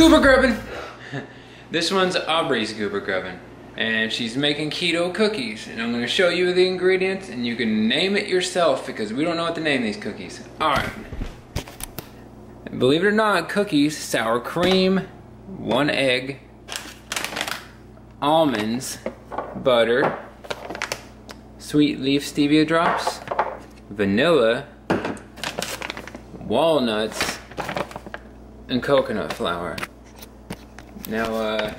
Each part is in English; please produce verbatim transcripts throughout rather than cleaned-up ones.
Goober grubbin'. This one's Aubrey's Goober grubbin', and she's making keto cookies, and I'm gonna show you the ingredients and you can name it yourself because we don't know what to name these cookies. Alright. Believe it or not, cookies, sour cream, one egg, almonds, butter, sweet leaf stevia drops, vanilla, walnuts, and coconut flour. Now, uh,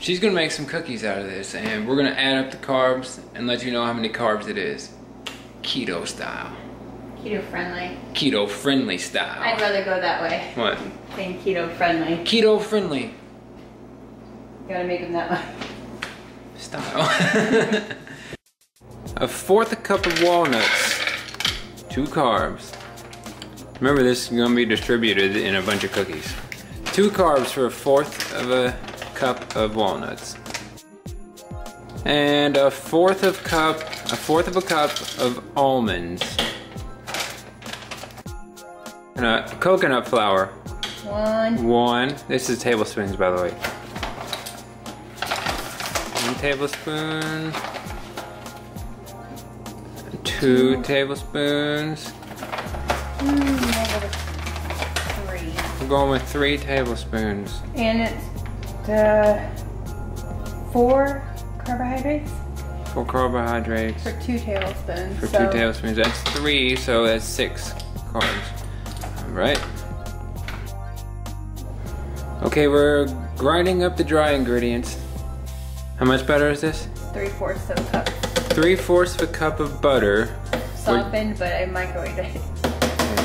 she's gonna make some cookies out of this, and we're gonna add up the carbs and let you know how many carbs it is. Keto style. Keto friendly. Keto friendly style. I'd rather go that way. What? Than keto friendly. Keto friendly. You gotta make them that way. Style. A fourth a cup of walnuts, two carbs. Remember, this is gonna be distributed in a bunch of cookies. Two carbs for a fourth of a cup of walnuts. And a fourth of cup, a fourth of a cup of almonds. And a coconut flour. One. One. This is tablespoons, by the way. One tablespoon. Two, Two. tablespoons. Mm, three. We're going with three tablespoons. And it's the four carbohydrates? Four carbohydrates. For two tablespoons. For so. two tablespoons. That's three, so that's six carbs. All right. Okay, we're grinding up the dry ingredients. How much butter is this? Three-fourths of a cup. Three-fourths of a cup of butter. Softened, but I microwaved it.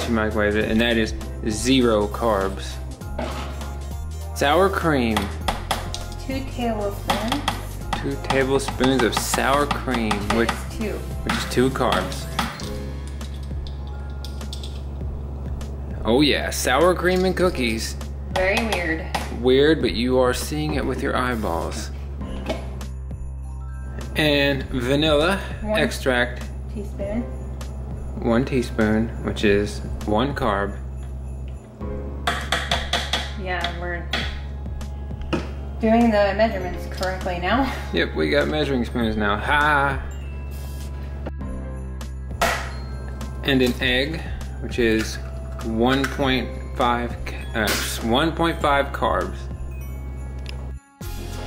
She microwaved it, and that is zero carbs. Sour cream. Two tablespoons. Two tablespoons of sour cream, which, two. which is two carbs. Oh yeah, sour cream and cookies. Very weird. Weird, but you are seeing it with your eyeballs. And vanilla One extract. Teaspoon. One teaspoon, which is one carb. Yeah, we're doing the measurements correctly now. Yep, we got measuring spoons now. Ha! And an egg, which is one point five carbs.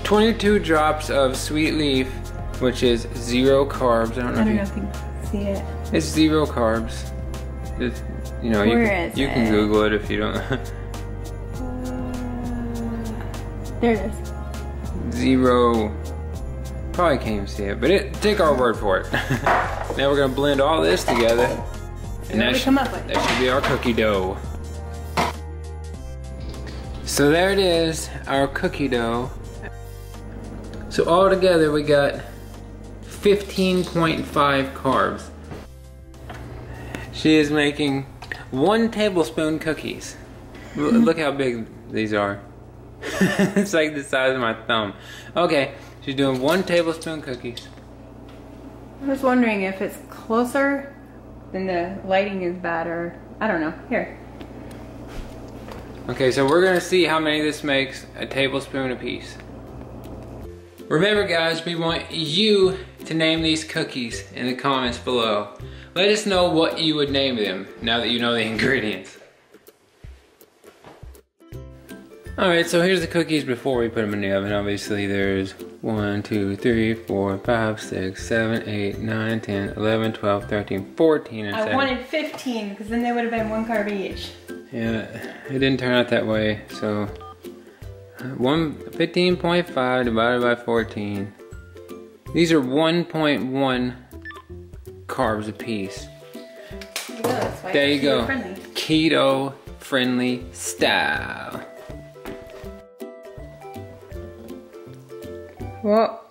twenty-two drops of sweet leaf, which is zero carbs. I don't know I don't if you. Know. See it. It's zero carbs. It's, you know, Where you can, is you can it? Google it if you don't. uh, there it is. Zero. Probably can't even see it, but it take our word for it. Now we're gonna blend all this together, and that, come up with? that should be our cookie dough. So there it is, our cookie dough. So all together we got fifteen point five carbs. She is making one tablespoon cookies. Look how big these are. It's like the size of my thumb. Okay, she's doing one tablespoon cookies. I was wondering if it's closer, then the lighting is bad, or I don't know. Here. Okay, so we're gonna see how many this makes, a tablespoon apiece. Remember guys, we want you to name these cookies in the comments below. Let us know what you would name them now that you know the ingredients. Alright, so here's the cookies before we put them in the oven. Obviously there's one, two, three, four, five, six, seven, eight, nine, ten, eleven, twelve, thirteen, fourteen and seventeen. I wanted fifteen because then they would have been one carb each. Yeah, it didn't turn out that way, so fifteen point five divided by fourteen. These are one point one carbs a piece. Yeah, there you go. Friendly. Keto friendly style. Well,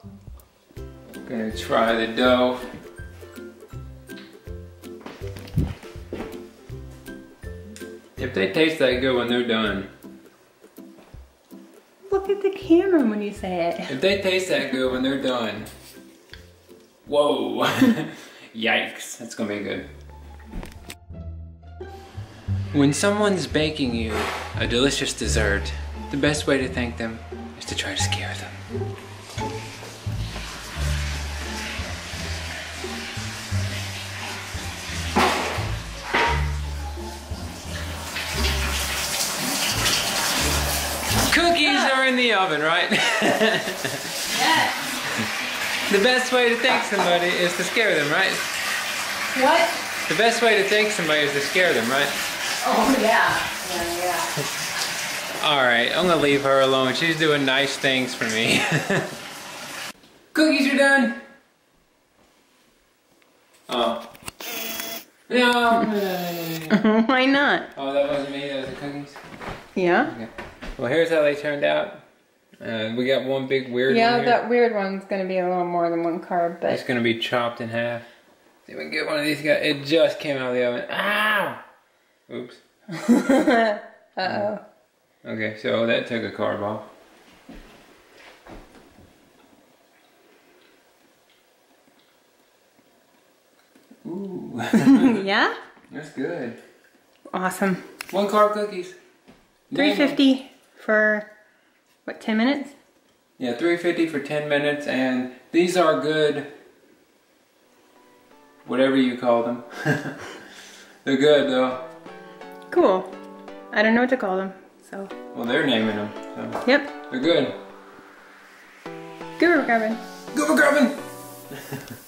gonna try the dough. If they taste that good when they're done. Look at the camera when you say it. If they taste that good when they're done. Whoa. Yikes. That's gonna be good. When someone's baking you a delicious dessert, the best way to thank them is to try to scare them. Cookies are in the oven, right? Yes. The best way to thank somebody is to scare them, right? What? The best way to thank somebody is to scare them, right? Oh, yeah. Yeah, yeah. All right, I'm gonna leave her alone. She's doing nice things for me. Cookies are done. Oh. No. Why not? Oh, that wasn't me. That was the cookies. Yeah. Okay. Well, here's how they turned out. Uh, we got one big weird yeah, one. Yeah, that weird one's going to be a little more than one carb, but... It's going to be chopped in half. See if we can get one of these guys. It just came out of the oven. Ow! Oops. Uh-oh. Okay, so that took a carb off. Ooh. Yeah? That's good. Awesome. One carb cookies. three fifty for... What, ten minutes? Yeah, three fifty for ten minutes, and these are good, whatever you call them. They're good though. Cool. I don't know what to call them, so. Well, they're naming them, so. Yep. They're good. Goober grubbin'. Goober grubbin'!